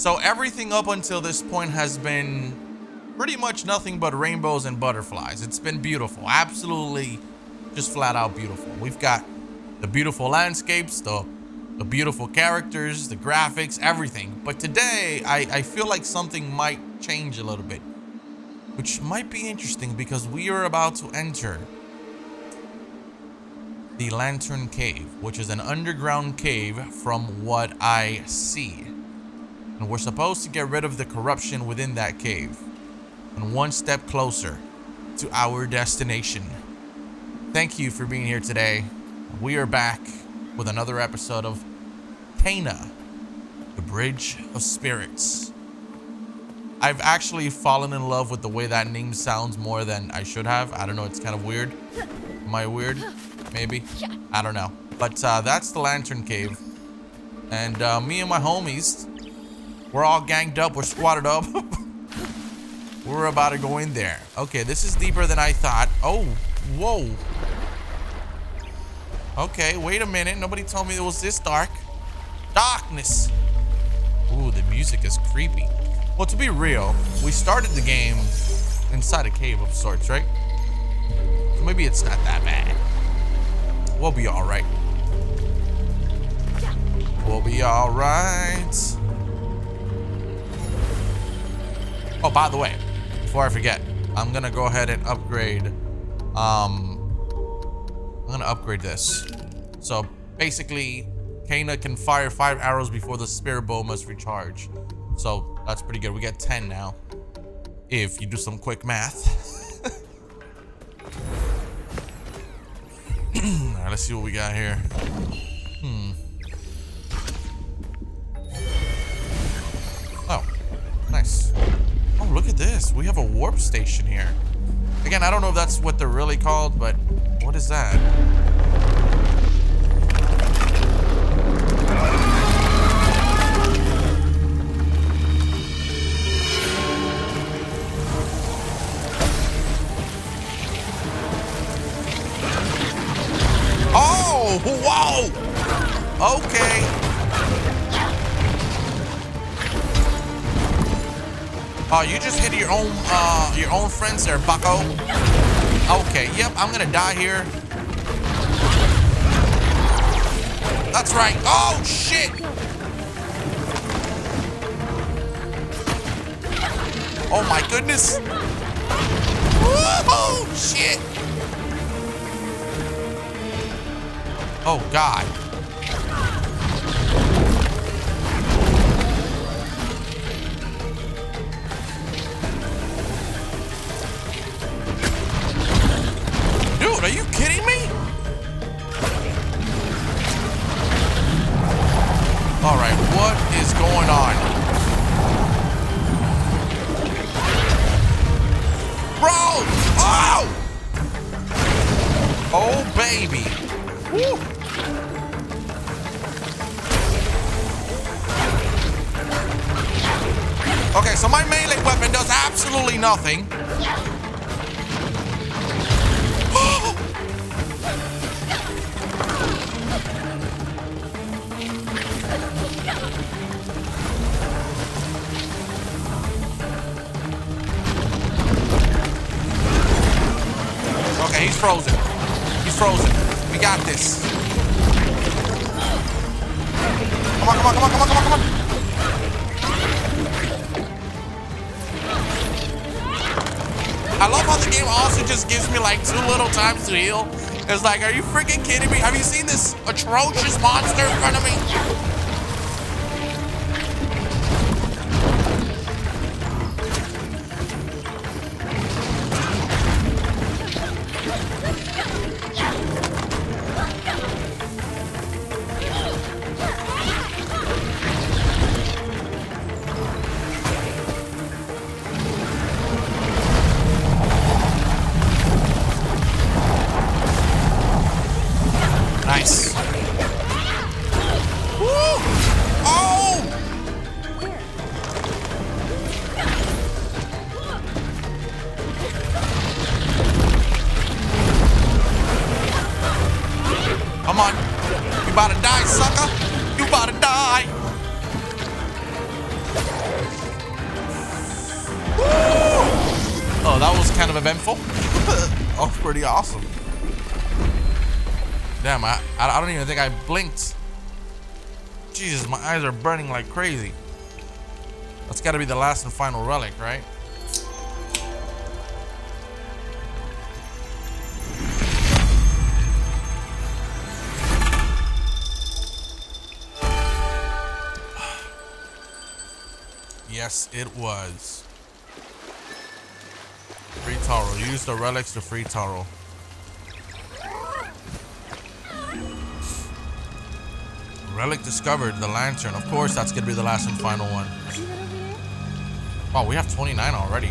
So everything up until this point has been pretty much nothing but rainbows and butterflies. It's been beautiful, absolutely just flat out beautiful. We've got the beautiful landscapes, the beautiful characters, the graphics, everything. But today, I feel like something might change a little bit, which might be interesting because we are about to enter the Lantern Cave, which is an underground cave from what I see. And we're supposed to get rid of the corruption within that cave. And one step closer to our destination. Thank you for being here today. We are back with another episode of Kena, The Bridge of Spirits. I've actually fallen in love with the way that name sounds more than I should have. I don't know, it's kind of weird. Am I weird? Maybe. I don't know. But that's the Lantern Cave. And me and my homies, we're all ganged up. We're squatted up. We're about to go in there. Okay, this is deeper than I thought. Oh, whoa. Okay, wait a minute. Nobody told me it was this dark. Darkness. Ooh, the music is creepy. Well, to be real, we started the game inside a cave of sorts, right? So maybe it's not that bad. We'll be all right. We'll be all right. Oh, by the way, before I forget, I'm going to go ahead and upgrade. I'm gonna upgrade this. So basically, Kena can fire 5 arrows before the spirit bow must recharge. So that's pretty good. We got 10 now. If you do some quick math. All right, let's see what we got here. Oh, nice. Oh, look at this. We have a warp station here. Again, I don't know if that's what they're really called, but what is that? Oh, whoa! Okay. Oh, you just hit your own friends there, bucko. Okay, yep, I'm gonna die here. That's right. Oh, shit! Oh, my goodness. Whoa, shit! Oh, God. Are you kidding me? All right, what is going on? Bro! Oh! Oh, baby. Woo! Okay, so my melee weapon does absolutely nothing. He's frozen. He's frozen. We got this. Come on, come on, come on, come on, come on, come on. I love how the game also just gives me like too little times to heal. It's like, are you freaking kidding me? Have you seen this atrocious monster in front of me? You about to die, sucker. You about to die. Oh, that was kind of eventful. That was pretty awesome. Damn, I don't even think I blinked. Jesus, my eyes are burning like crazy. That's gotta be the last and final relic, right? Yes, it was. Free Taro. Use the relics to free Taro. Relic discovered, the lantern. Of course, that's going to be the last and final one. Wow, we have 29 already.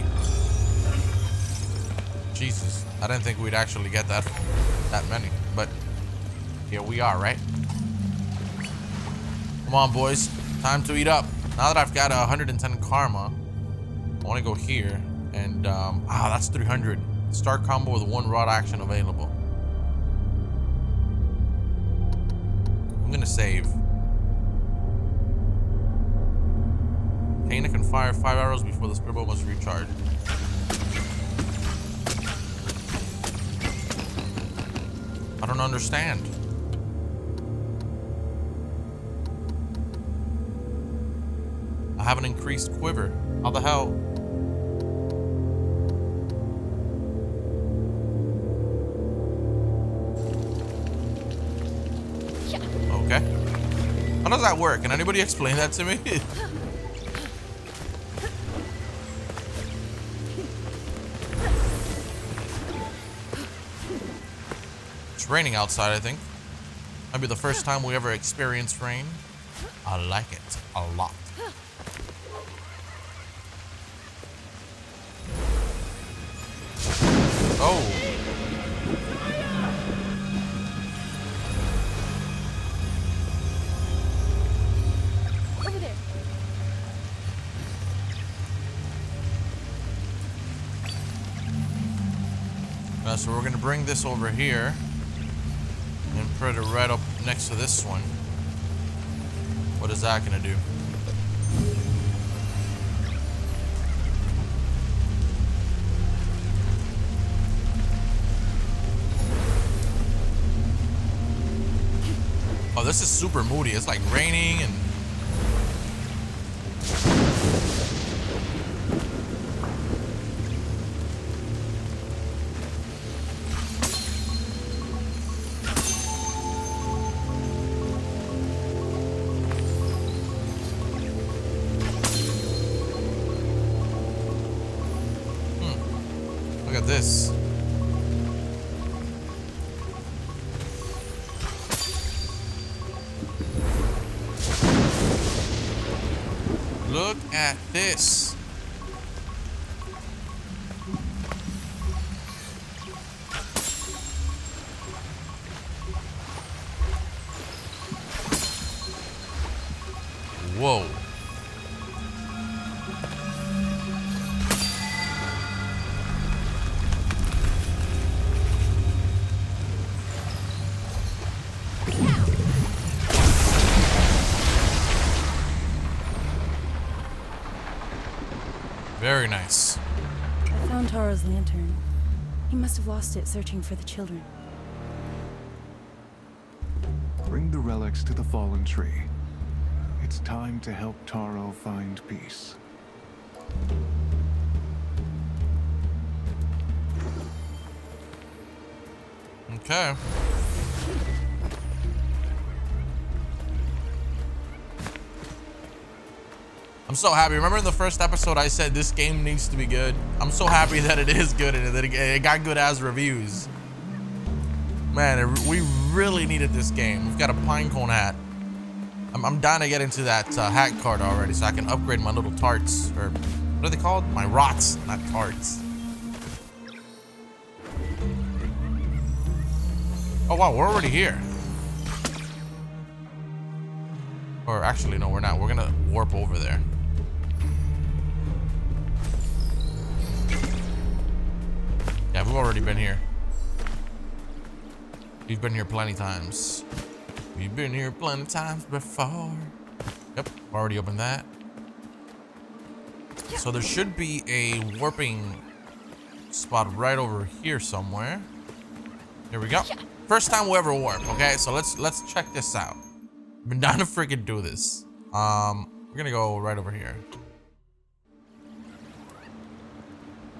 Jesus, I didn't think we'd actually get that many. But here we are, right? Come on, boys. Time to eat up. Now that I've got 110 karma, I want to go here. And, that's 300. Start combo with one rod action available. I'm gonna save. Kena can fire 5 arrows before the spearbow must recharge. I don't understand. I have an increased quiver. How the hell? Okay. How does that work? Can anybody explain that to me? It's raining outside, I think. Might be the first time we ever experienced rain. I like it a lot. Oh. So we're gonna bring this over here and put it right up next to this one. What is that gonna do? Oh, this is super moody. It's like raining and this. Look at this. Whoa. Very nice. I found Taro's lantern. He must have lost it searching for the children. Bring the relics to the fallen tree. It's time to help Taro find peace. Okay. I'm so happy. Remember in the first episode I said this game needs to be good? I'm so happy that it is good and that it got good as reviews. Man, we really needed this game. We've got a pinecone hat. I'm dying to get into that hat card already so I can upgrade my little tarts. Or what are they called? My rots, not tarts. Oh wow, we're already here. Or actually, no, we're not. We're gonna warp over there. Yeah, we've already been here. We've been here plenty times. We've been here plenty times before. Yep, already opened that. So there should be a warping spot right over here somewhere. Here we go. First time we ever warp, okay? So let's check this out. I've been down to freaking do this. We're gonna go right over here.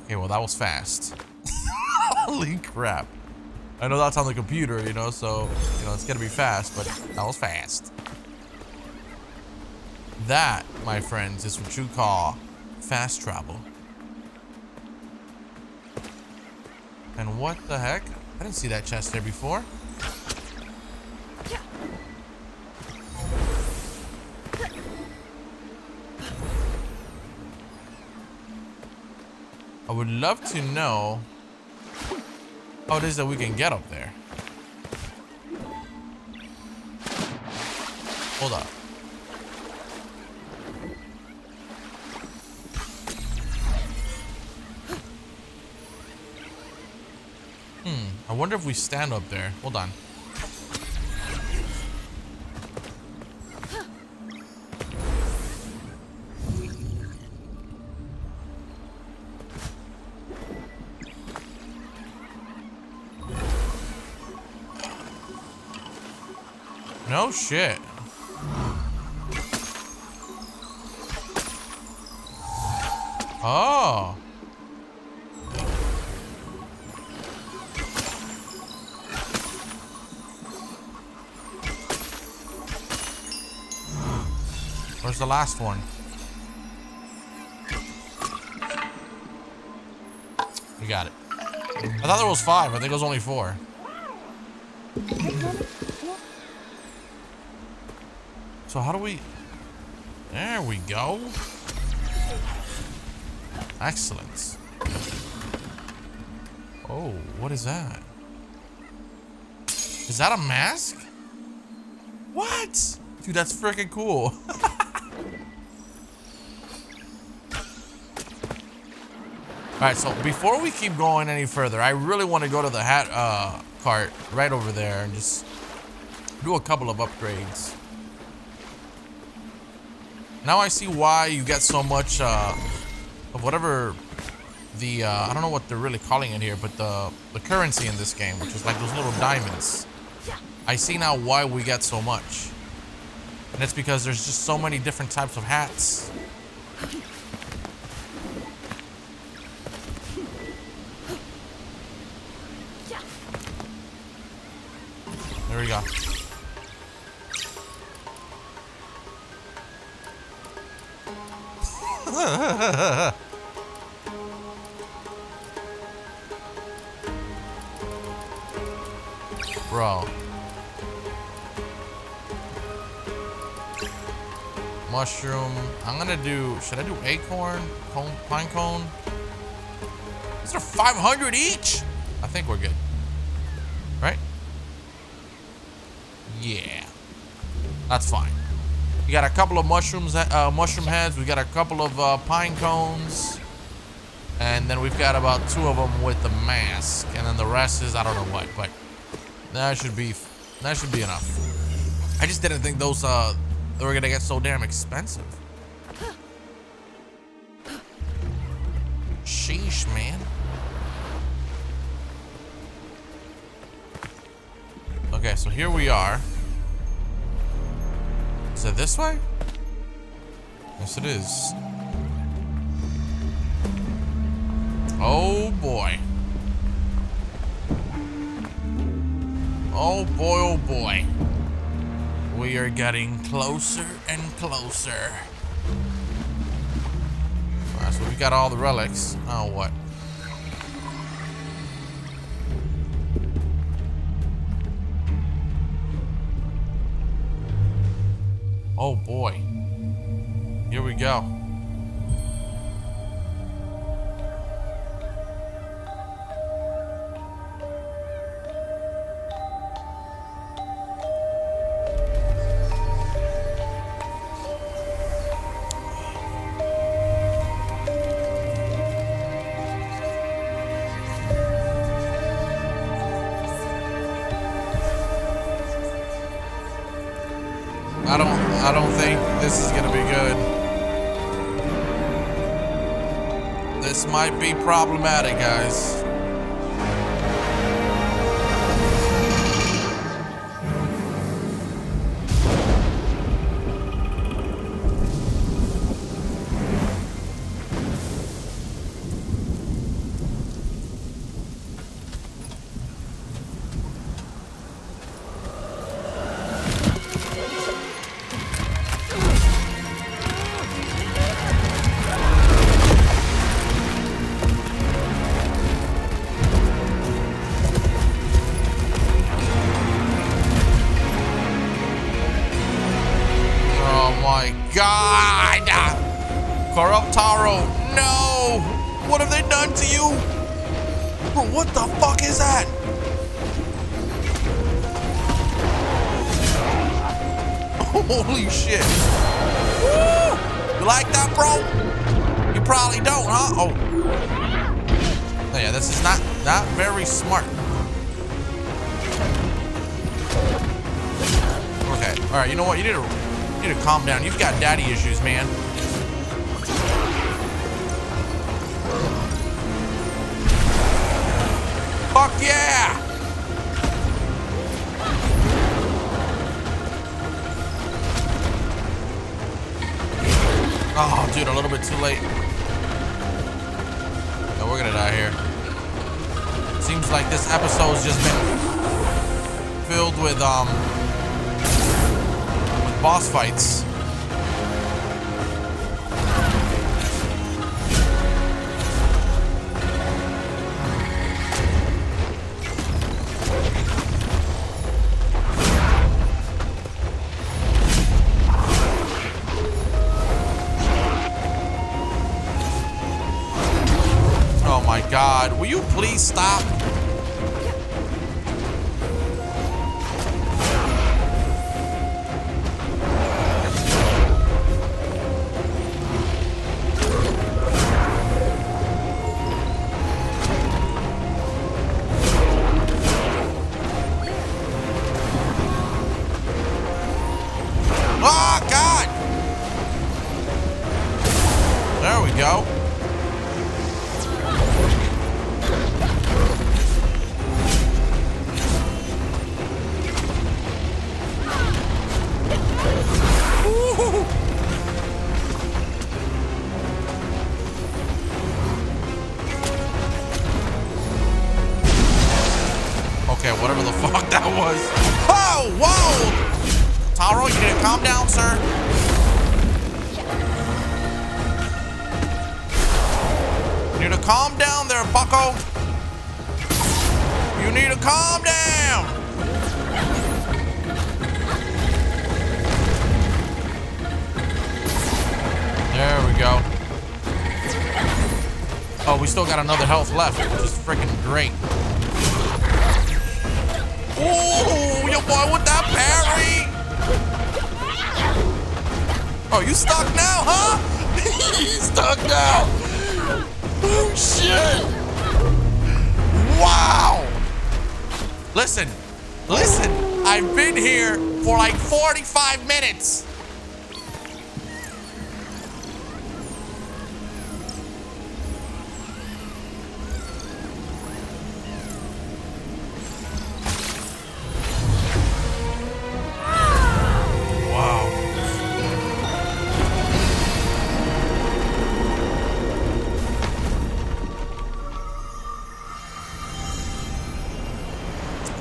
Okay, well that was fast. Holy crap. I know that's on the computer, you know, so, you know, it's gonna be fast, but that was fast. That, my friends, is what you call fast travel. And what the heck? I didn't see that chest there before. I would love to know how it is that we can get up there. Hold up. I wonder if we stand up there. Hold on. No shit. Oh. Where's the last one? We got it. I thought there was 5. I think it was only 4. So how do we... There we go. Excellent. Oh, what is that? Is that a mask? What? Dude, that's freaking cool. Alright, so before we keep going any further, I really want to go to the hat cart right over there and just do a couple of upgrades. Now I see why you get so much of whatever the, I don't know what they're really calling it here, but the currency in this game, which is like those little diamonds. I see now why we get so much. And it's because there's just so many different types of hats. There we go. Bro. Mushroom. I'm gonna do... Should I do acorn? Cone, pine cone? These are 500 each? I think we're good. Right? Yeah. That's fine. We got a couple of mushrooms, mushroom heads. We got a couple of pine cones. And then we've got about 2 of them with the mask. And then the rest is, I don't know what, but that should be enough. I just didn't think those they were gonna get so damn expensive. Sheesh, man. Okay, so here we are. Is it this way? Yes, it is. Oh boy. Oh boy, oh boy. We are getting closer and closer. Alright, so we got all the relics. Oh, what? Oh boy. Here we go. I don't think this is gonna be good. This might be problematic, guys. God! Corrupt Taro, no! What have they done to you? Bro, what the fuck is that? Holy shit! Woo! You like that, bro? You probably don't, huh? Oh. Yeah, this is not very smart. Okay, alright, you know what? You need to calm down. You've got daddy issues, man. Fuck yeah! Oh, dude, a little bit too late. No, we're gonna die here. Seems like this episode's just been filled with, boss fights. Oh my God, will you please stop? Okay, whatever the fuck that was. Oh, whoa! Taro, you need to calm down, sir. You need to calm down there, bucko. You need to calm down. There we go. Oh, we still got another health left, which is freaking great. Ooh, your boy with that parry! Oh, you stuck now, huh? He's stuck now! Oh, shit! Wow! Listen, listen! I've been here for like 45 minutes!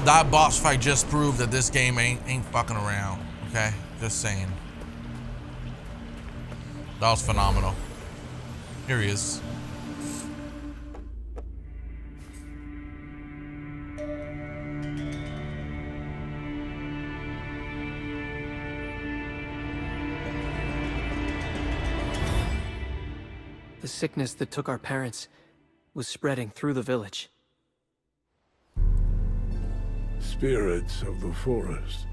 That boss fight just proved that this game ain't fucking around, okay? Just saying. That was phenomenal. Here he is. The sickness that took our parents was spreading through the village. Spirits of the forest,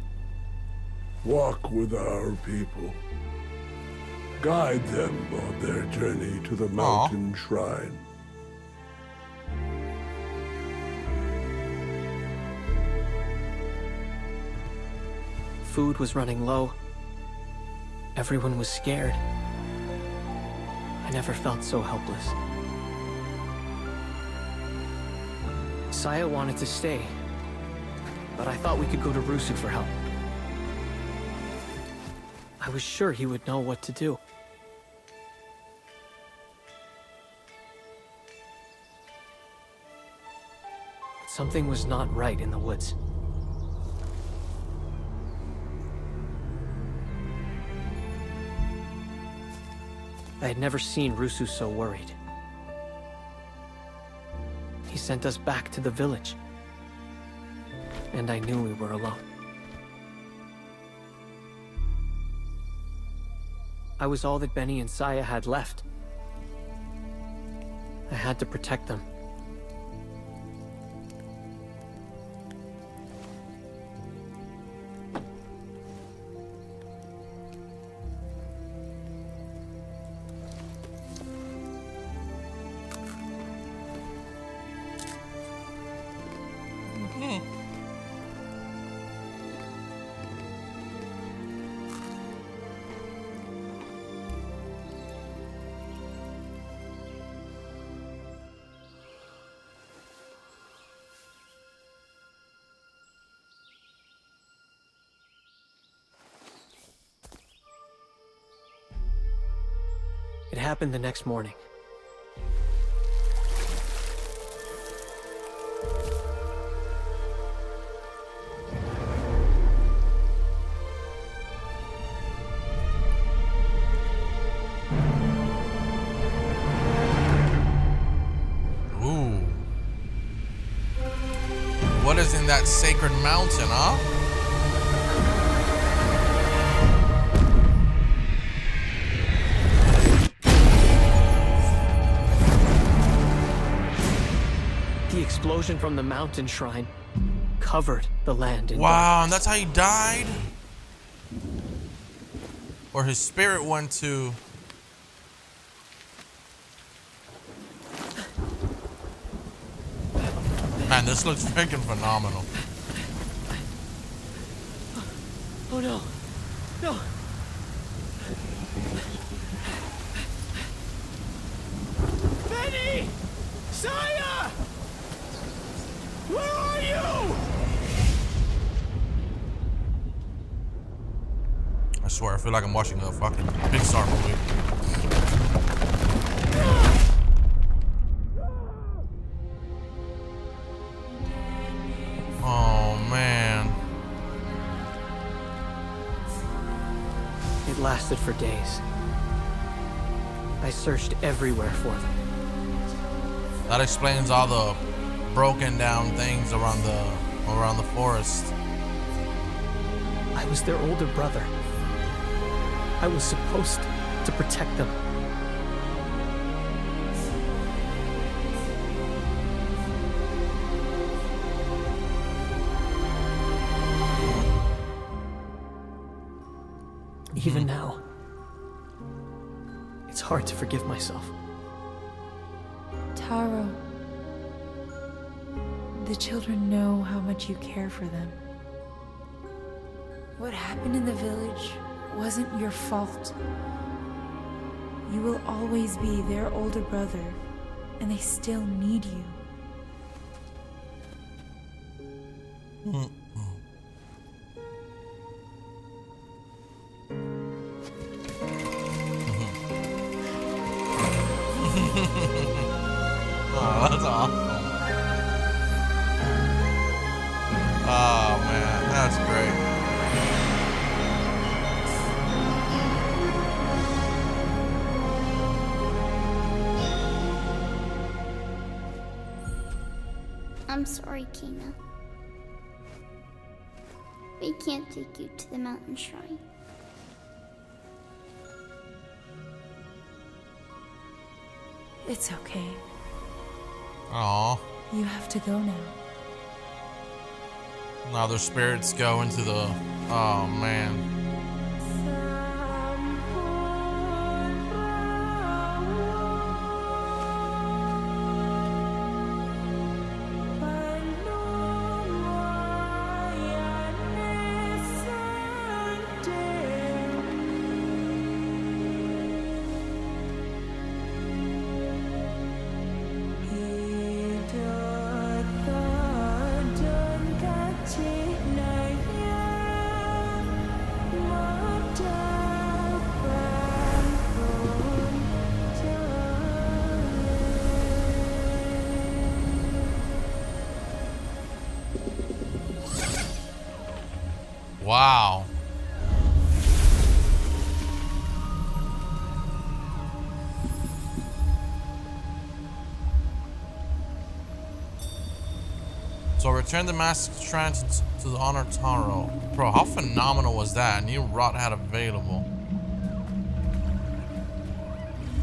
walk with our people. Guide them on their journey to the mountain shrine. Food was running low. Everyone was scared. I never felt so helpless. Saya wanted to stay, but I thought we could go to Rusu for help. I was sure he would know what to do. But something was not right in the woods. I had never seen Rusu so worried. He sent us back to the village, and I knew we were alone. I was all that Benny and Saya had left. I had to protect them. It happened the next morning. Ooh. What is in that sacred mountain, huh? The explosion from the mountain shrine covered the land in darkness. And that's how he died? Or his spirit went to... Man, this looks freaking phenomenal. Oh no. No. Benny! Saya! Where are you? I swear, I feel like I'm watching a fucking Pixar movie. Oh, man. It lasted for days. I searched everywhere for them. That explains all the broken down things around the forest. I was their older brother. I was supposed to protect them. Even now, it's hard to forgive myself. Taro. The children know how much you care for them. What happened in the village wasn't your fault. You will always be their older brother, and they still need you. Oh, that's awful. Oh man, that's great. I'm sorry, Kena. We can't take you to the mountain shrine. It's okay. Aww. You have to go now. Now their spirits go into the... Oh, man. Wow. So return the masked transit to the honored Taro. Bro, how phenomenal was that? A new route had available.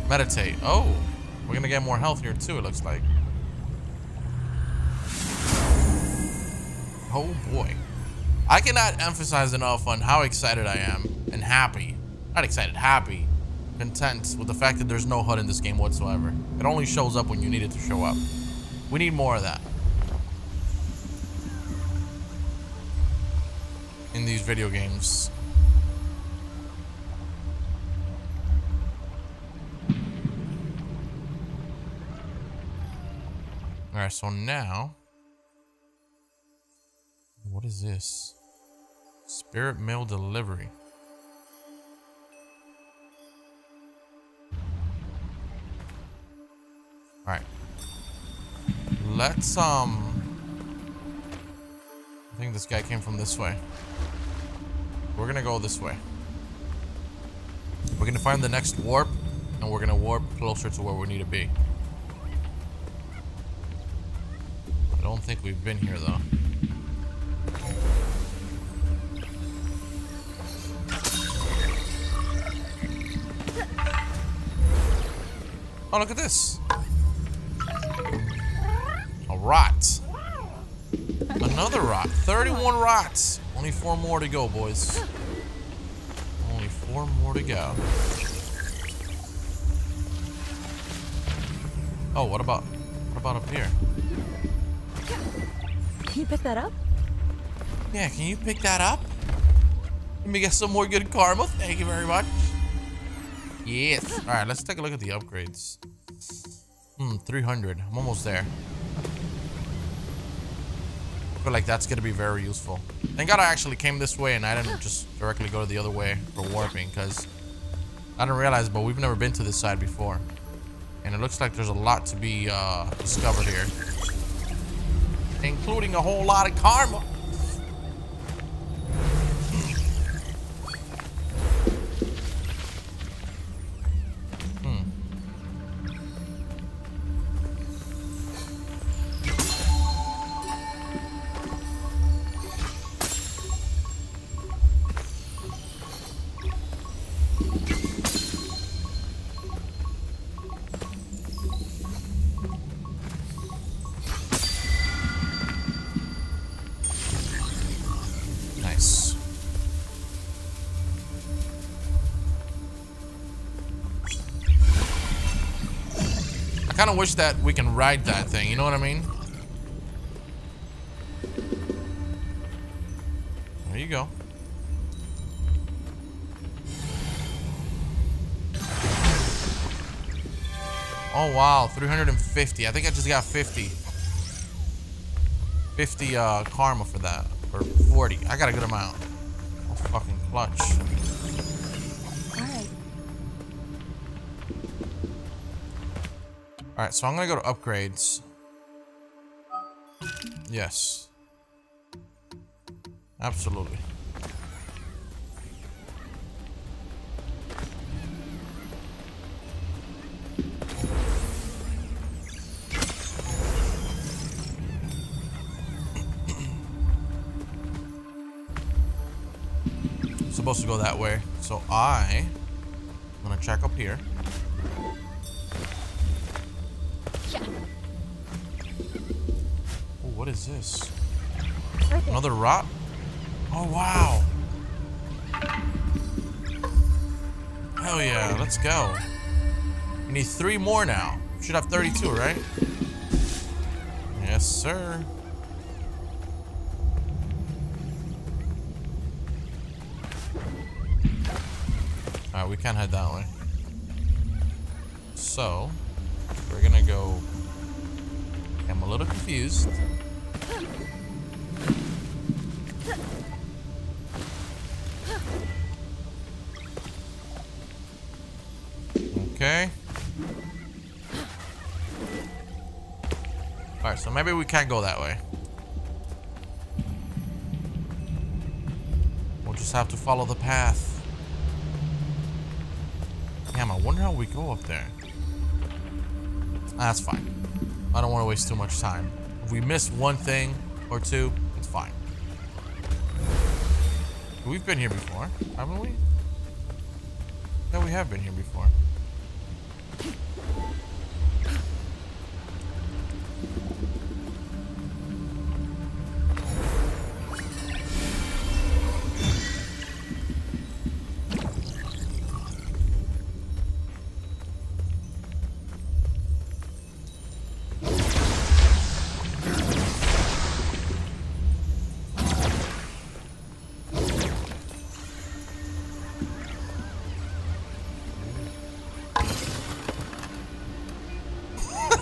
Meditate. Oh, we're gonna get more health here too, it looks like. Oh boy. I cannot emphasize enough on how excited I am and happy. Not excited, happy. Content with the fact that there's no HUD in this game whatsoever. It only shows up when you need it to show up. We need more of that in these video games. All right, so now, what is this? Spirit mail delivery. All right, let's I think this guy came from this way. We're gonna go this way. We're gonna find the next warp, and we're gonna warp closer to where we need to be. I don't think we've been here though. Oh, look at this. A rot. Another rot. 31 rots. Only 4 more to go, boys. Only 4 more to go. Oh, what about up here? Can you pick that up? Yeah, can you pick that up? Let me get some more good karma. Thank you very much. Yes. All right, let's take a look at the upgrades. 300. I'm almost there. I feel like that's gonna be very useful. Thank God I actually came this way and I didn't just directly go to the other way for warping, because I didn't realize, but we've never been to this side before. And it looks like there's a lot to be discovered here, including a whole lot of karma. I kind of wish that we can ride that thing, you know what I mean? There you go. Oh wow, 350. I think I just got 50. 50 karma for that, or 40. I got a good amount. Oh, fucking clutch. All right, so I'm gonna go to upgrades. Yes. Absolutely. I'm supposed to go that way, so I'm gonna check up here. What is this? Another rock? Oh, wow. Hell yeah, let's go. We need 3 more now. We should have 32, right? Yes, sir. Alright, we can't head that way. So, we're gonna go... I'm a little confused. Okay. All right, so maybe we can't go that way. just have to follow the path. Damn, I wonder how we go up there. That's fine. I don't want to waste too much time. If we miss one thing or two, it's fine. We've been here before, haven't we? No, we have been here before.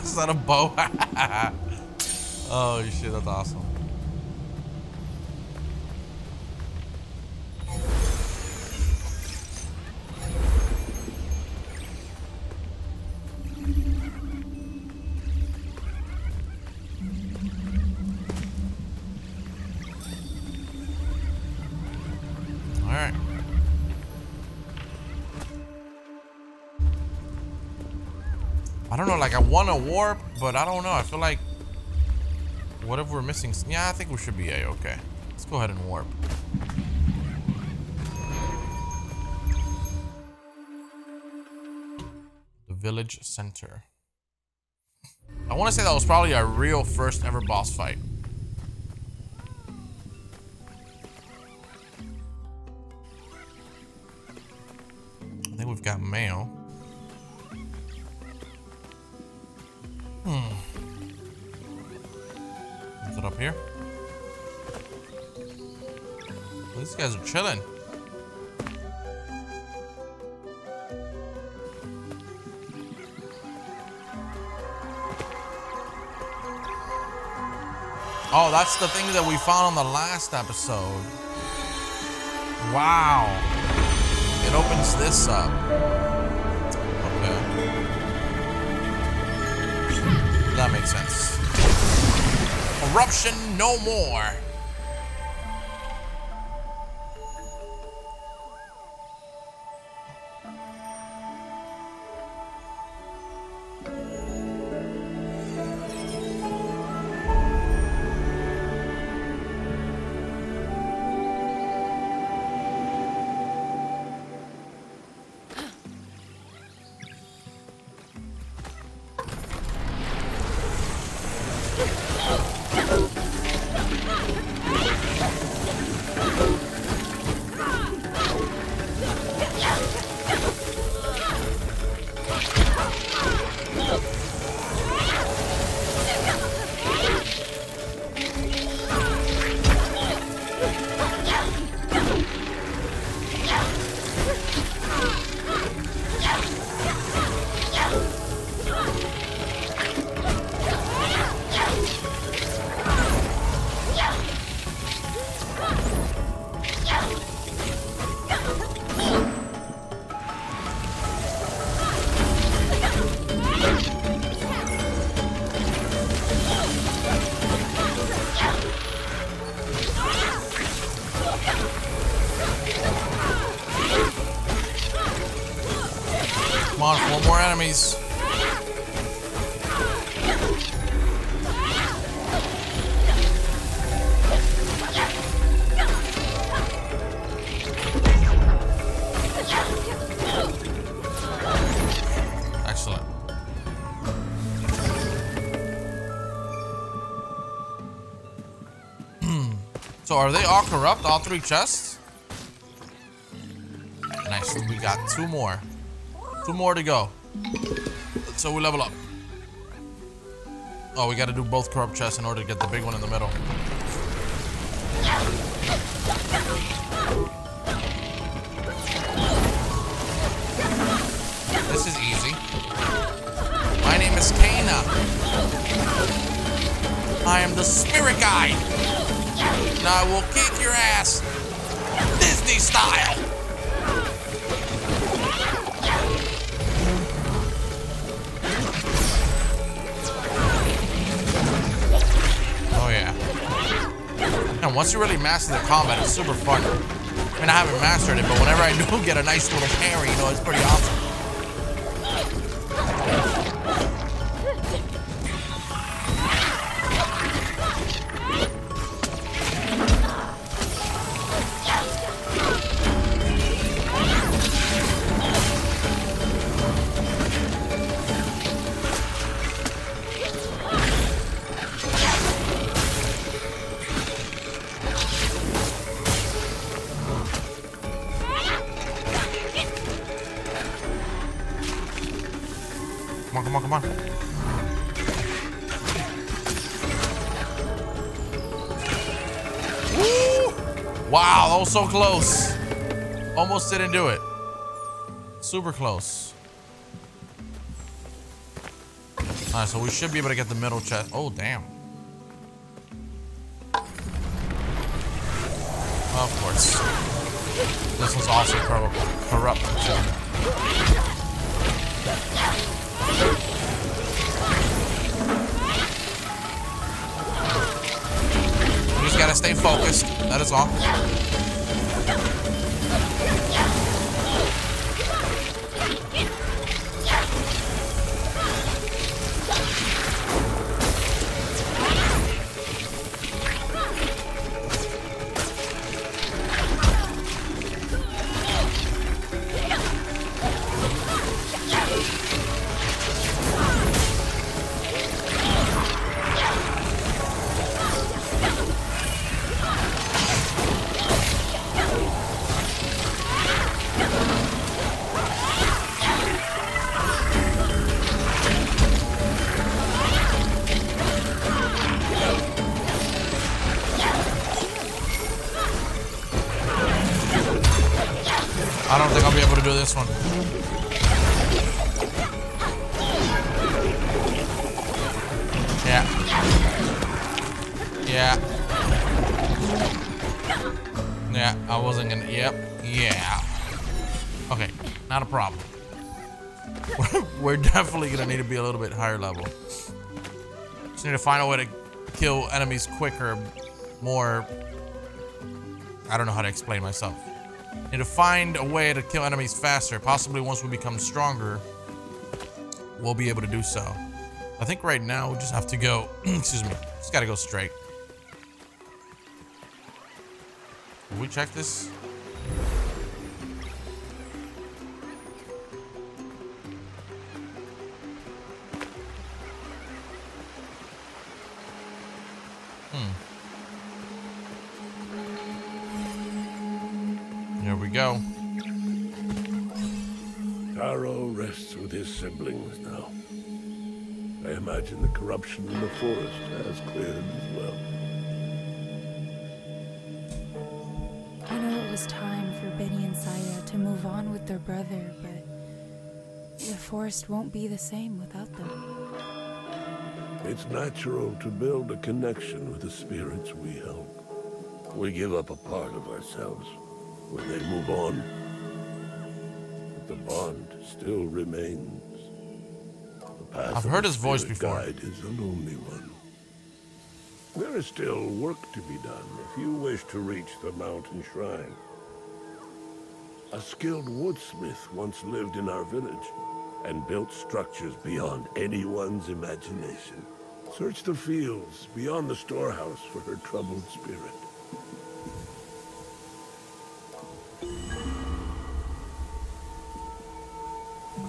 Is that a bow? Oh shit, that's awesome. Like I want to warp, but I don't know. I feel like what if we're missing? Yeah, I think we should be A-okay. Let's go ahead and warp. The village center. I want to say that was probably our real first ever boss fight. I think we've got mail. Is it up here? Well, these guys are chilling. Oh, that's the thing that we found on the last episode. Wow. It opens this up. That makes sense. Corruption no more. Enemies. Excellent. So are they all corrupt? All three chests? Nice. We got two more. Two more to go. So we level up. Oh, we gotta do both corrupt chests in order to get the big one in the middle. This is easy. My name is Kena. I am the spirit guide. Now I will kick your ass Disney style. And once you really master the combat, it's super fun. I mean, I haven't mastered it, but whenever I do get a nice little parry, you know, it's pretty awesome. So close. Almost didn't do it. Super close. Alright, so we should be able to get the middle chest. Oh, damn. Of course. This was also corrupt. You just gotta stay focused. That is all. This one. Yeah. Yeah. Yeah, I wasn't gonna. Yep. Yeah. Okay, not a problem. We're definitely gonna need to be a little bit higher level. Just need to find a way to kill enemies quicker, more. I don't know how to explain myself. Need to find a way to kill enemies faster. Possibly once we become stronger, we'll be able to do so. I think right now we just have to go, excuse me, just gotta go straight. Did we check this? Go. Taro rests with his siblings now. I imagine the corruption in the forest has cleared him as well. I know it was time for Benny and Saya to move on with their brother, but the forest won't be the same without them. It's natural to build a connection with the spirits we help. We give up a part of ourselves when they move on, but the bond still remains. The path I've heard his voice before. Guide is a lonely one. There is still work to be done if you wish to reach the mountain shrine. A skilled woodsmith once lived in our village and built structures beyond anyone's imagination. Search the fields beyond the storehouse for her troubled spirit.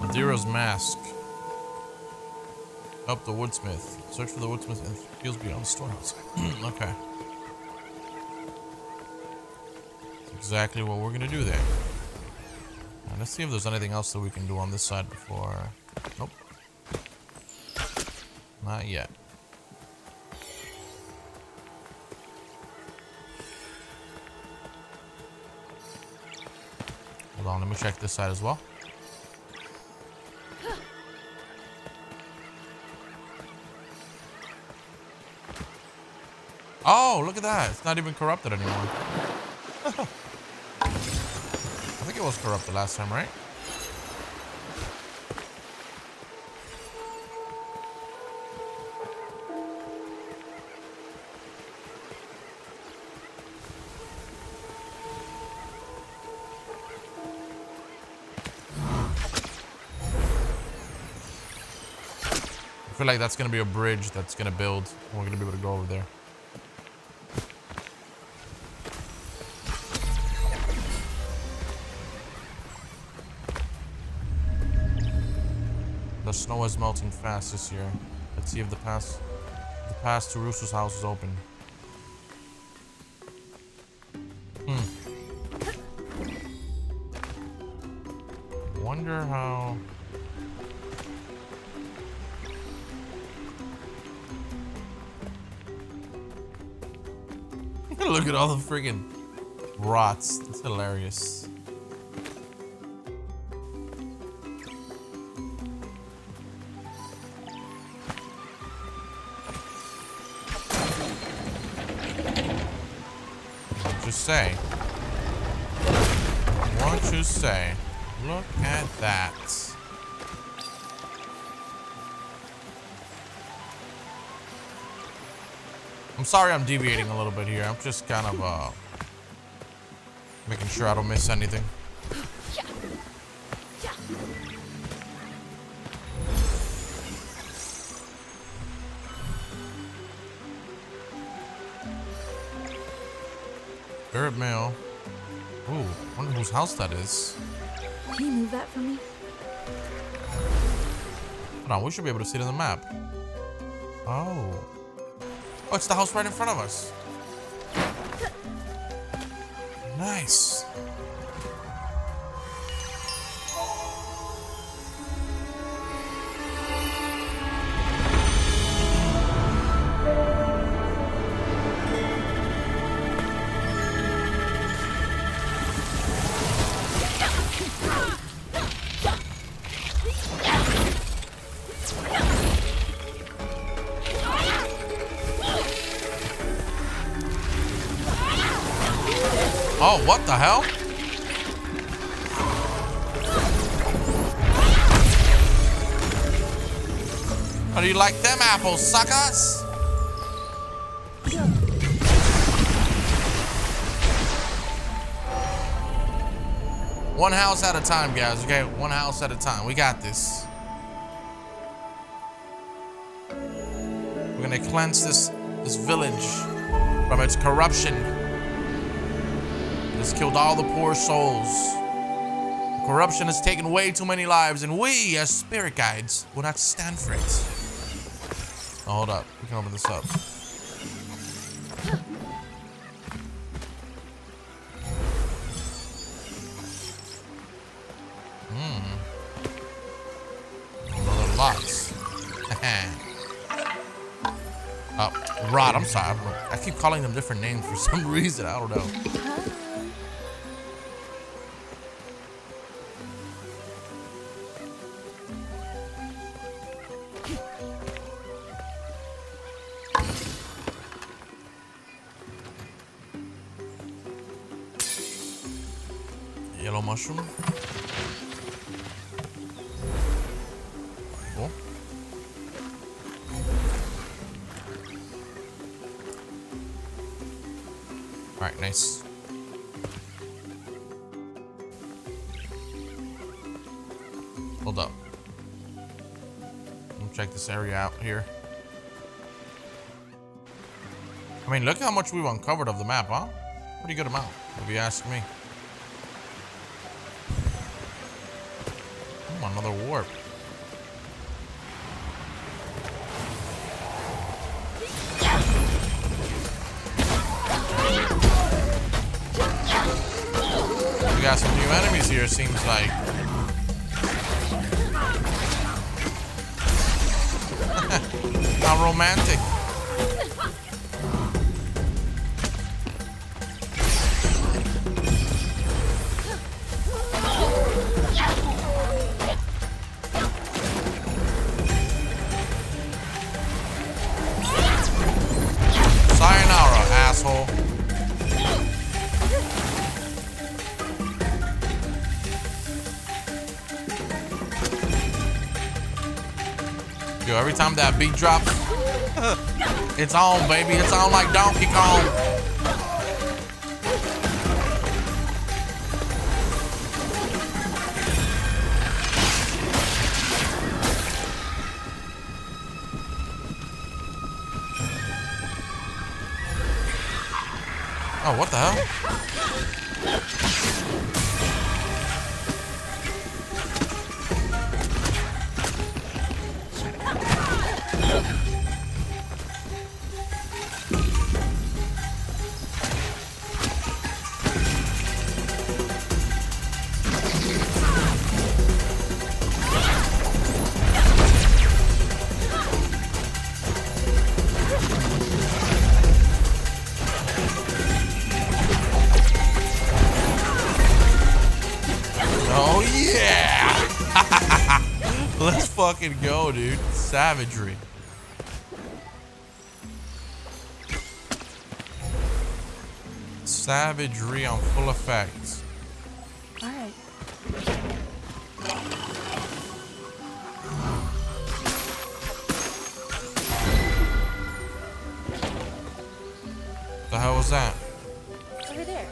Adira's mask. Help the woodsmith. Search for the woodsmith and fields beyond the storehouse. Okay. That's exactly what we're gonna do there. Now, let's see if there's anything else that we can do on this side before. Nope. Not yet. Hold on, let me check this side as well. Oh, look at that. It's not even corrupted anymore. I think it was corrupted last time, right? feel like that's going to be a bridge that's going to build. And we're going to be able to go over there. The snow is melting fast this year. Let's see if the pass to Rusu's house is open. Wonder how... Look at all the friggin' rots. That's hilarious. What you say? Look at that. I'm sorry I'm deviating a little bit here. I'm just kind of making sure I don't miss anything. Spirit mail. Ooh, wonder whose house that is. Can you move that for me? Hold on, we should be able to see it on the map. Oh. Oh, it's the house right in front of us. Nice. Oh, what the hell? How do you like them apples, suckers? One house at a time, guys, okay? One house at a time. We got this. We're gonna cleanse this village from its corruption. Has killed all the poor souls. Corruption has taken way too many lives, and we, as spirit guides, will not stand for it. Oh, hold up. We can open this up. Another lots. Rod. I'm sorry. I keep calling them different names for some reason. I don't know. Mushroom. Cool. Alright, nice. Hold up. Let me check this area out here. I mean, look how much we've uncovered of the map, huh? Pretty good amount, if you ask me. Another warp. We got some new enemies here, it seems like. How romantic. Every time that beat drops, it's on, baby. It's on like Donkey Kong. Oh, what the hell. Fucking go, dude. Savagery. Savagery on full effect. All right. The hell was that? Over there.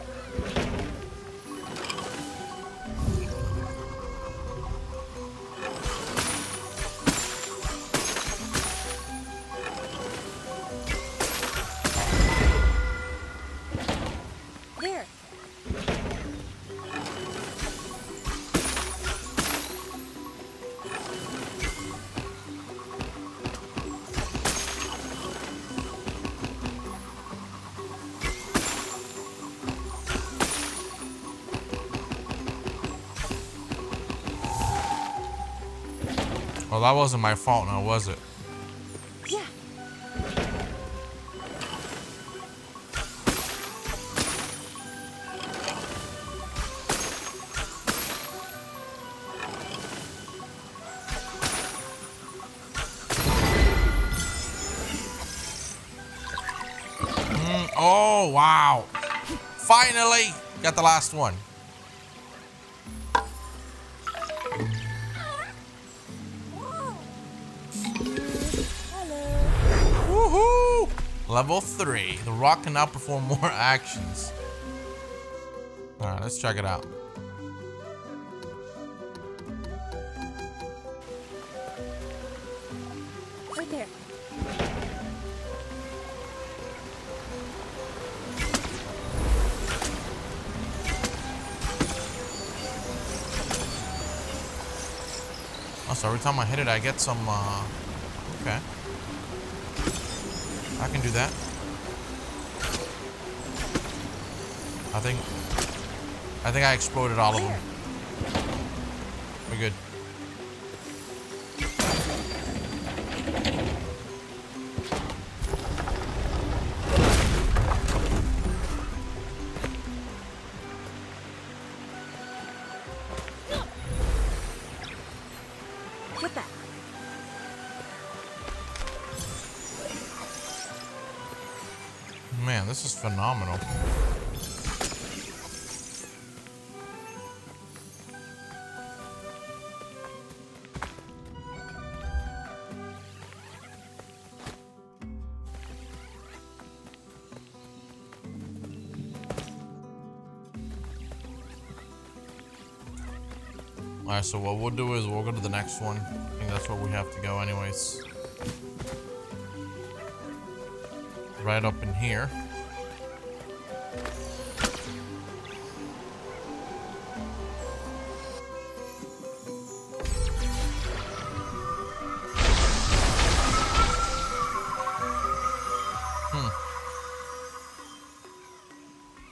Well, that wasn't my fault now, was it? Yeah. Oh, wow. Finally, got the last one. Level 3. The rock can now perform more actions. Alright, let's check it out. Right there. Oh, so every time I hit it, I get some, okay. I can do that. I think I exploded all of them. We're good. Man, this is phenomenal. Alright, so what we'll do is we'll go to the next one. I think that's where we have to go anyways. Right up in here.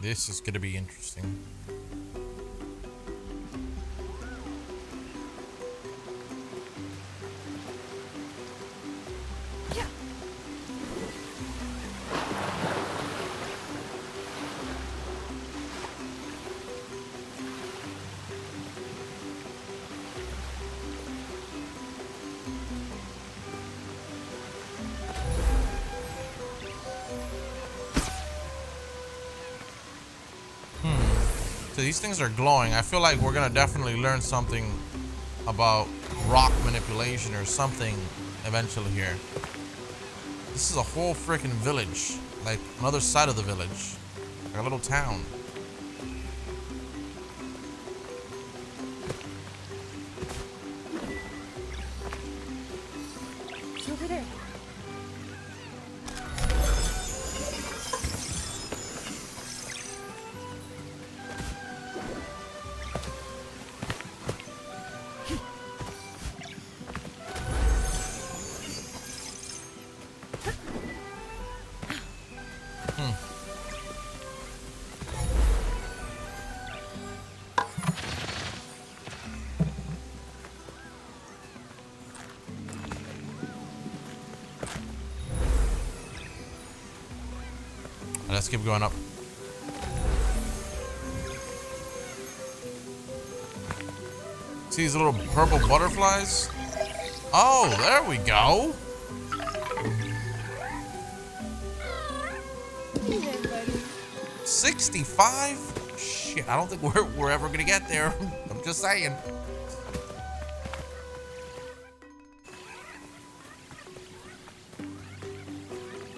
This is gonna be interesting. So these things are glowing. I feel like we're gonna definitely learn something about rock manipulation or something eventually here. This is a whole freaking village, like another side of the village, like a little town. It's over there. let's keep going up. See these little purple butterflies? Oh, there we go. Hey there, buddy. 65? Shit, I don't think we're ever gonna get there. I'm just saying.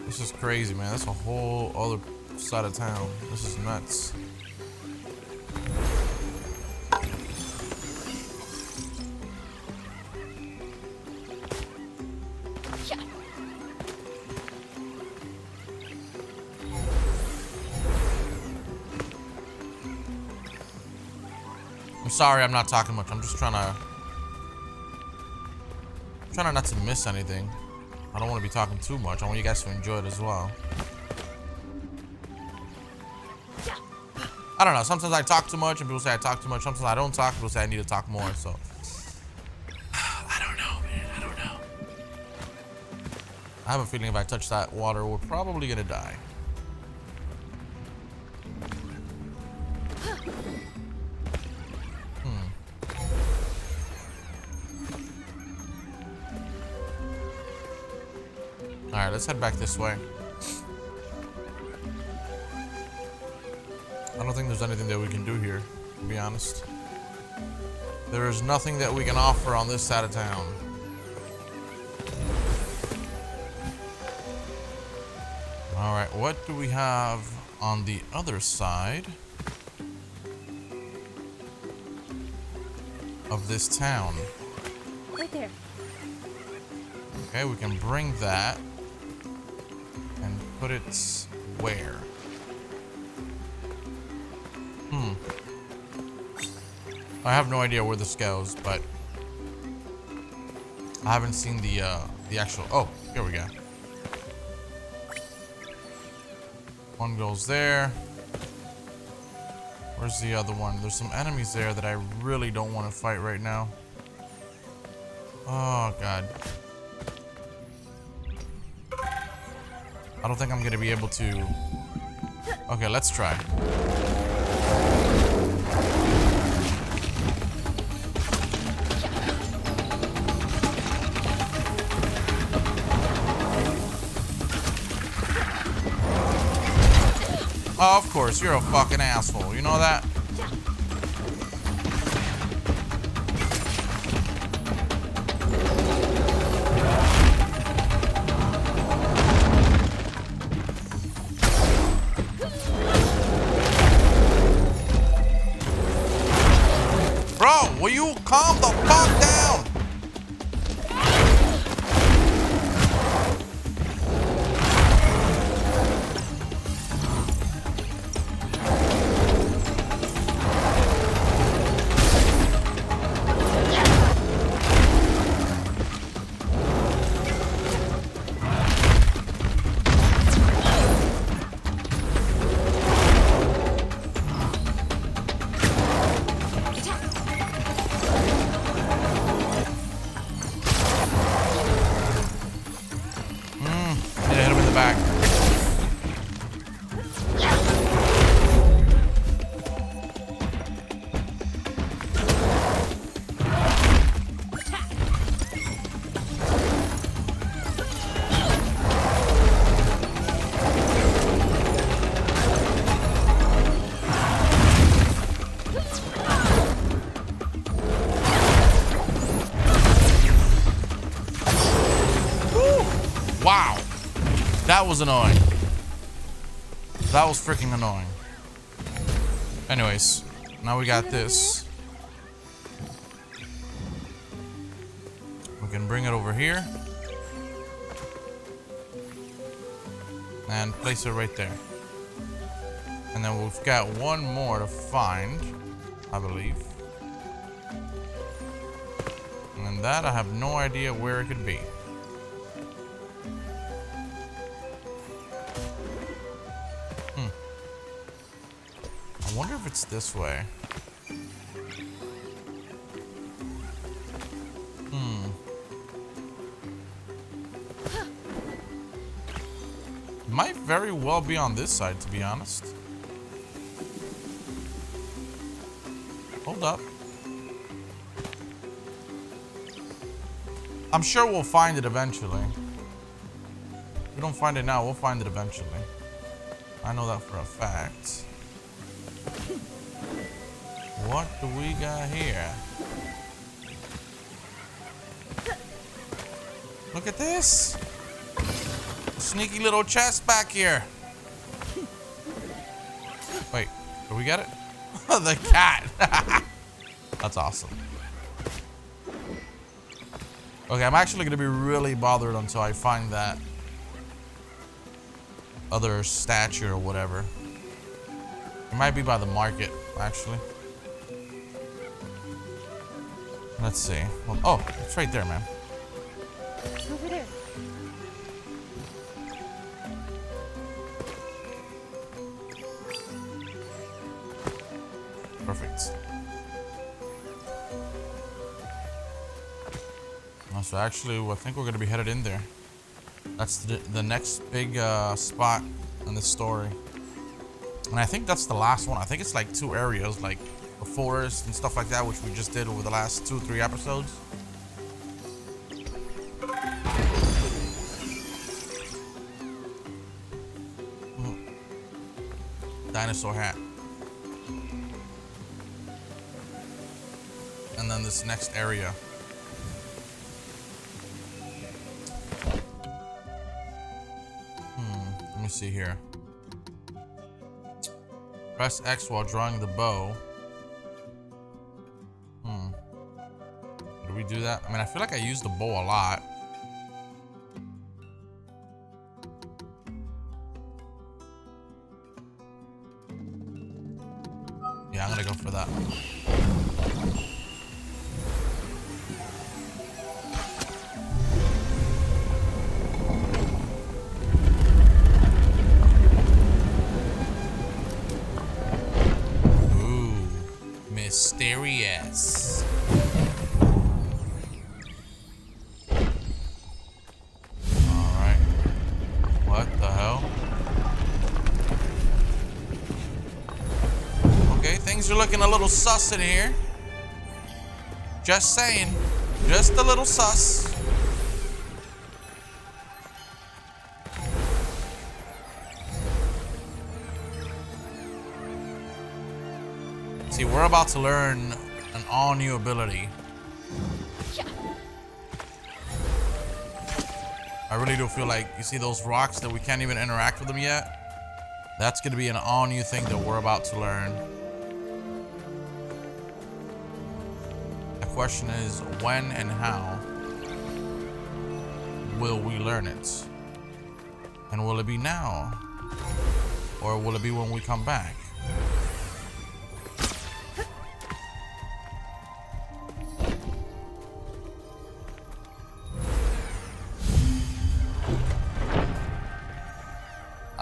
This is crazy, man. That's a whole other side of town. This is nuts. I'm sorry, I'm not talking much. I'm just trying to not to miss anything. I don't want to be talking too much. I want you guys to enjoy it as well. I don't know. Sometimes I talk too much and people say I talk too much. Sometimes I don't talk. People say I need to talk more. So I don't know, man. I don't know. I have a feeling if I touch that water, we're probably going to die. Alright, let's head back this way. I don't think there's anything that we can do here, to be honest. There is nothing that we can offer on this side of town. Alright, what do we have on the other side of this town? Right there. Okay, we can bring that. And put it where? Hmm. I have no idea where this goes, but I haven't seen the actual. Oh, here we go. One goes there. Where's the other one? There's some enemies there that I really don't want to fight right now. Oh god. I don't think I'm gonna be able to. Okay, let's try. Oh, of course, you're a fucking asshole. You know that? Will you calm the fuck down? That was annoying. That was freaking annoying. Anyways, now we got this. We can bring it over here. And place it right there. And then we've got one more to find, I believe. And then that, I have no idea where it could be. I wonder if it's this way. Hmm. might very well be on this side, to be honest. Hold up. I'm sure we'll find it eventually. If we don't find it now, we'll find it eventually. I know that for a fact. What do we got here? Look at this! Sneaky little chest back here. Wait, did we get it? The cat! That's awesome. Okay, I'm actually gonna be really bothered until I find that other statue or whatever. It might be by the market, actually. Let's see. Well, oh, it's right there, man. Over there. Perfect. Oh, so actually, I think we're gonna be headed in there. That's the next big spot in this story. And I think that's the last one. I think it's like 2 areas, like the forest and stuff like that, which we just did over the last 2 or 3 episodes. Ooh. Dinosaur hat. And then this next area. Let me see here. Press X while drawing the bow. Did we do that? I mean, I feel like I used the bow a lot. Yeah, I'm gonna go for that. Mysterious. Alright. What the hell? Okay, things are looking a little sus in here. Just saying. Just a little sus. We're about to learn an all-new ability. I really do feel like, you see those rocks that we can't even interact with them yet? That's going to be an all-new thing that we're about to learn. The question is, when and how will we learn it? And will it be now? Or will it be when we come back?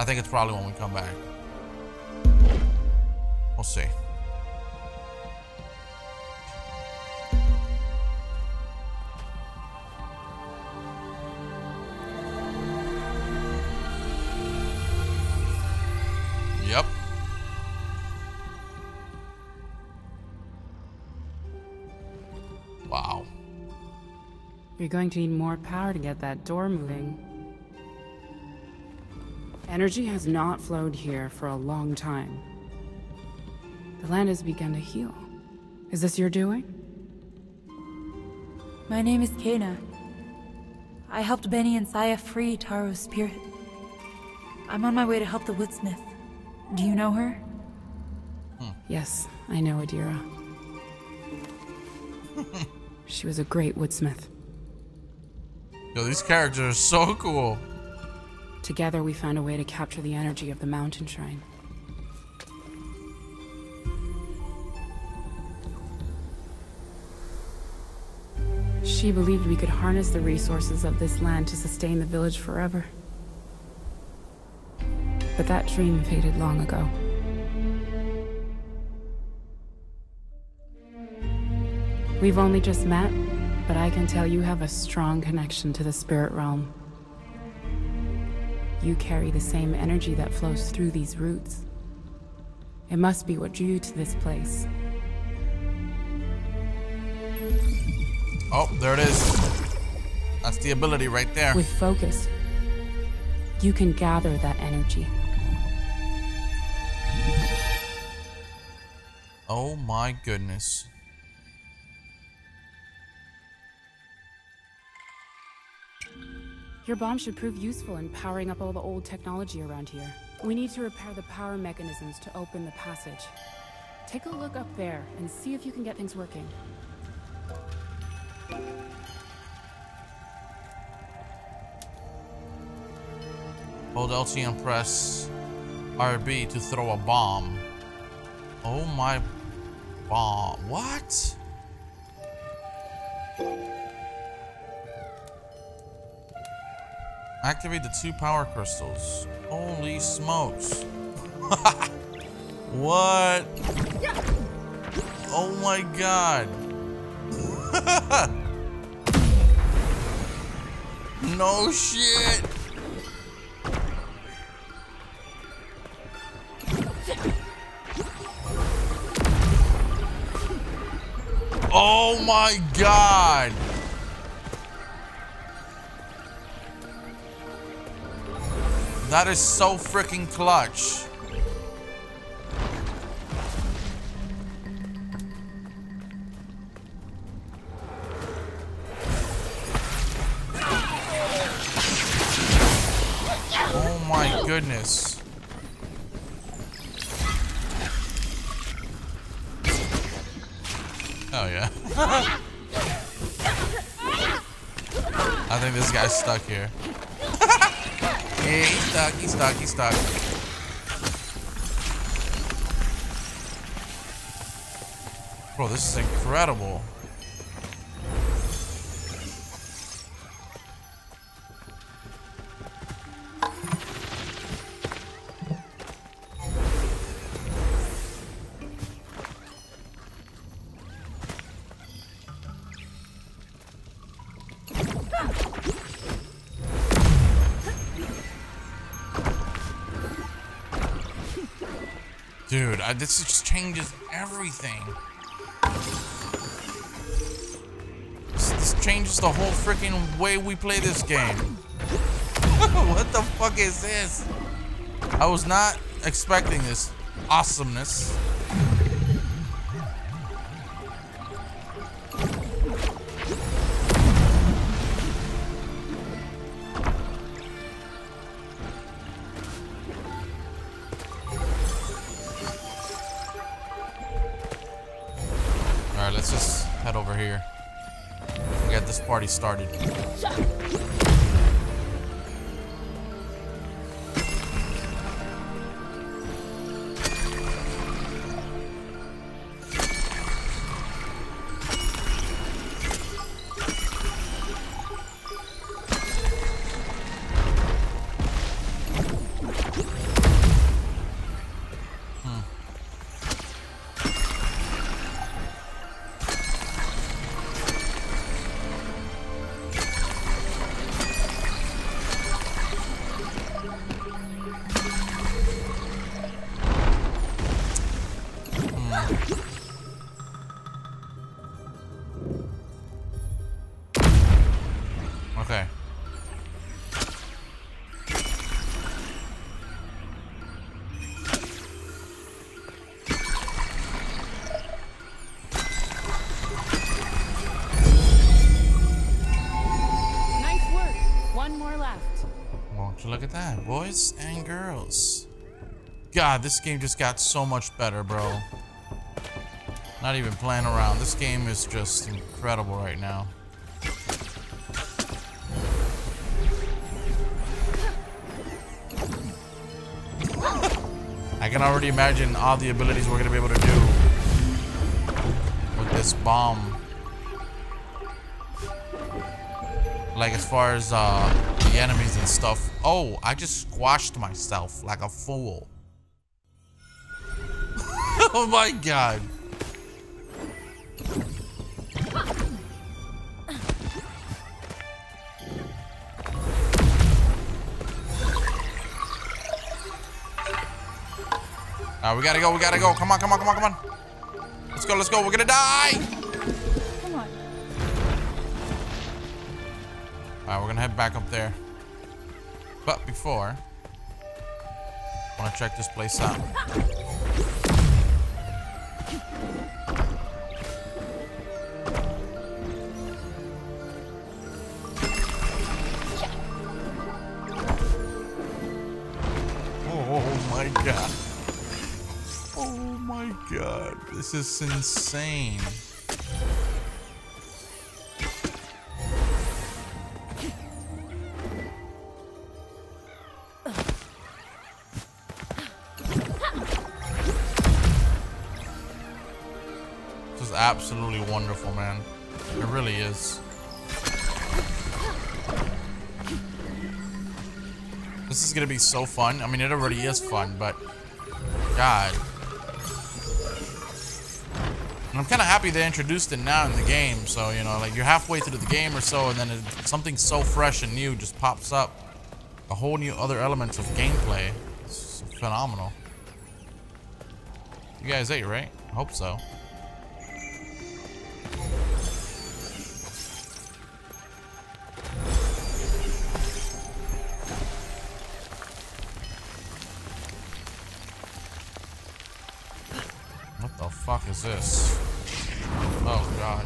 I think it's probably when we come back. We'll see. Yep. Wow. You're going to need more power to get that door moving. Energy has not flowed here for a long time. The land has begun to heal. Is this your doing? My name is Kena. I helped Benny and Saya free Taro's spirit. I'm on my way to help the woodsmith. Do you know her? Yes, I know Adira. She was a great woodsmith. Yo, these characters are so cool. Together, we found a way to capture the energy of the mountain shrine. She believed we could harness the resources of this land to sustain the village forever. But that dream faded long ago. We've only just met, but I can tell you have a strong connection to the spirit realm. You carry the same energy that flows through these roots. It must be what drew you to this place. Oh, there it is. That's the ability right there. With focus, you can gather that energy. Oh my goodness. Your bomb should prove useful in powering up all the old technology around here. We need to repair the power mechanisms to open the passage. Take a look up there and see if you can get things working. Hold LT and press RB to throw a bomb. Oh my bomb. What? Activate the 2 power crystals. Holy smokes. What? Oh my god. No shit. Oh my god. That is so freaking clutch. Oh my goodness. Oh yeah. I think this guy's stuck here. Yeah, he's stuck, he's stuck, he's stuck. Bro, this is incredible. Dude, this just changes everything. This changes the whole freaking way we play this game. What the fuck is this? I was not expecting this awesomeness. Already started. Look at that, boys and girls. God, this game just got so much better, bro. Not even playing around. This game is just incredible right now. I can already imagine all the abilities we're gonna be able to do with this bomb. Like as far as the enemies and stuff. Oh, I just squashed myself like a fool. Oh my god. We gotta go, Come on, come on. Let's go, We're gonna die. Come on. Alright, we're gonna head back up there. But before, I wanna check this place out. God, this is insane. This is absolutely wonderful, man. It really is. This is gonna be so fun. I mean, it already is fun, but God. I'm kind of happy they introduced it now in the game, so, you know, like, you're halfway through the game or so, and then something so fresh and new just pops up. A whole new other elements of gameplay. It's phenomenal. You guys ate, right? I hope so. What the fuck is this? Oh, God.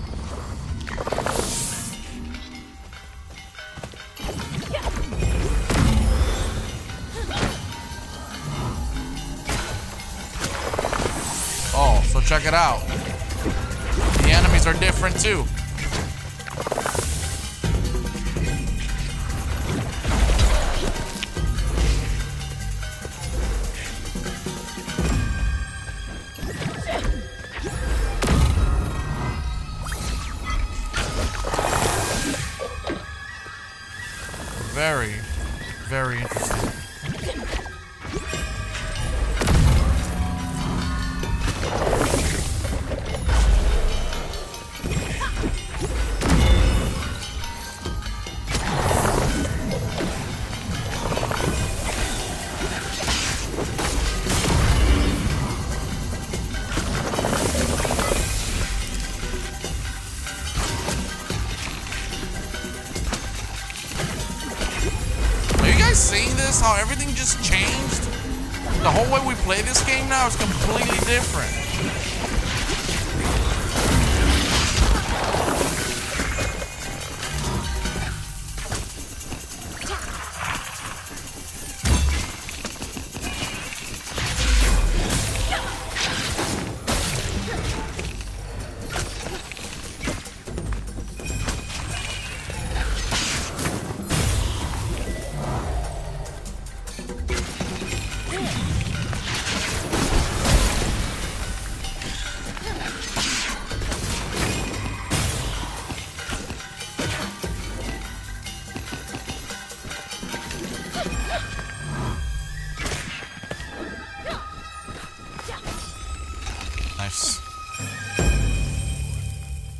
Oh, so check it out. The enemies are different, too. Very interesting. Seeing this, how everything just changed. The whole way we play this game now is completely different.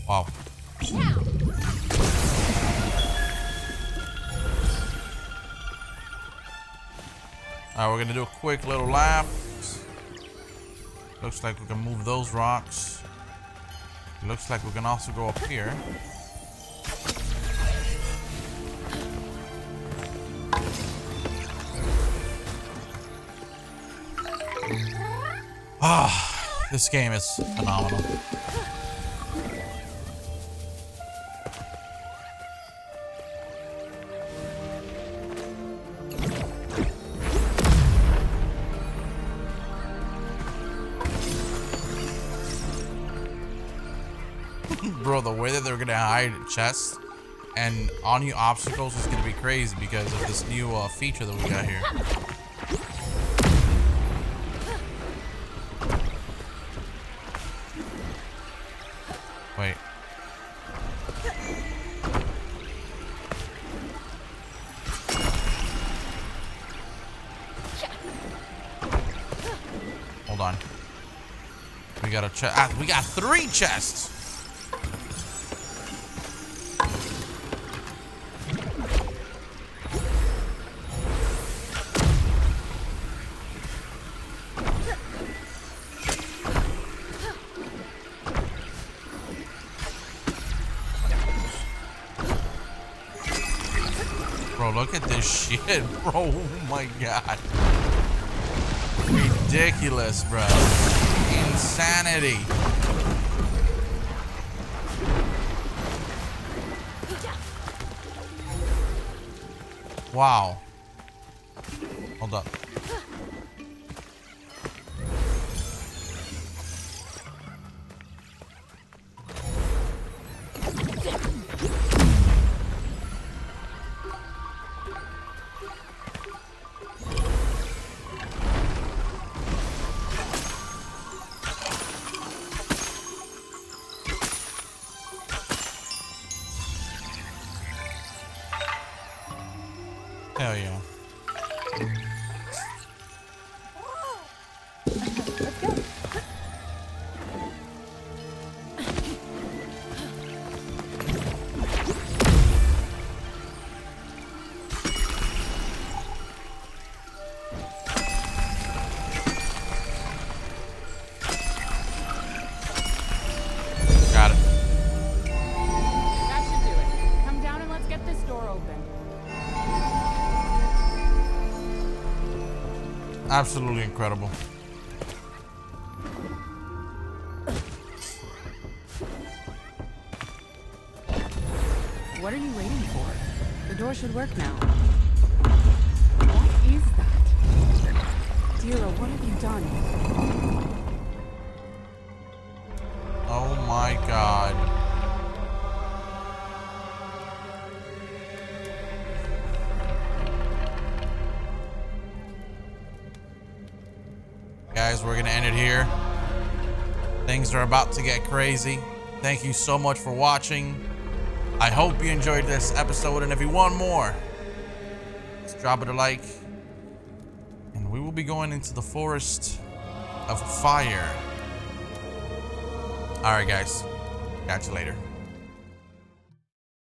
Wow. Alright, we're gonna do a quick little lap. Looks like we can move those rocks. Looks like we can also go up here. Ah, this game is phenomenal. Bro, the way that they're gonna hide chests and all new obstacles is gonna be crazy because of this new feature that we got here. Wait. Hold on. We got a chest. Ah, we got 3 chests. bro. Look at this shit, bro. Oh my god. Ridiculous, bro. Insanity. Wow. Hold up. Hell yeah. Let's go. Got it. That should do it. Come down and let's get this door open. Absolutely incredible. What are you waiting for? The door should work now. What is that? Adira, what have you done? Oh my god. Guys, we're gonna end it here. Things are about to get crazy. Thank you so much for watching. I hope you enjoyed this episode, and if you want more, just drop it a like. And we will be going into the forest of fire. All right, guys, catch you later.